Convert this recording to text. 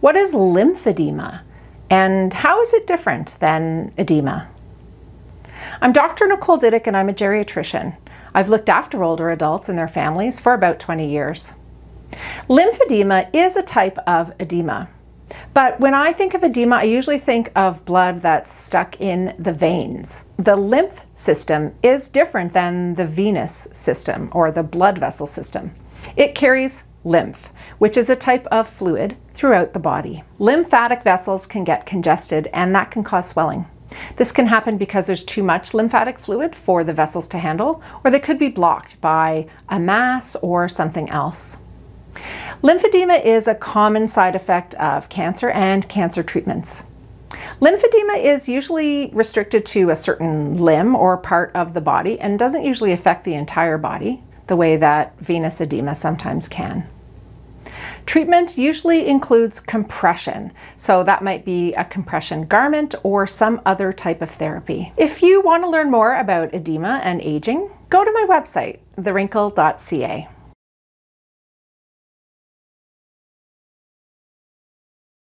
What is lymphedema, and how is it different than edema? I'm Dr. Nicole Didick, and I'm a geriatrician. I've looked after older adults and their families for about 20 years. Lymphedema is a type of edema, but when I think of edema, I usually think of blood that's stuck in the veins. The lymph system is different than the venous system or the blood vessel system. It carries lymph, which is a type of fluid throughout the body. Lymphatic vessels can get congested, and that can cause swelling. This can happen because there's too much lymphatic fluid for the vessels to handle, or they could be blocked by a mass or something else. Lymphedema is a common side effect of cancer and cancer treatments. Lymphedema is usually restricted to a certain limb or part of the body and doesn't usually affect the entire body the way that venous edema sometimes can. Treatment usually includes compression, so that might be a compression garment or some other type of therapy. If you want to learn more about edema and aging, go to my website, thewrinkle.ca.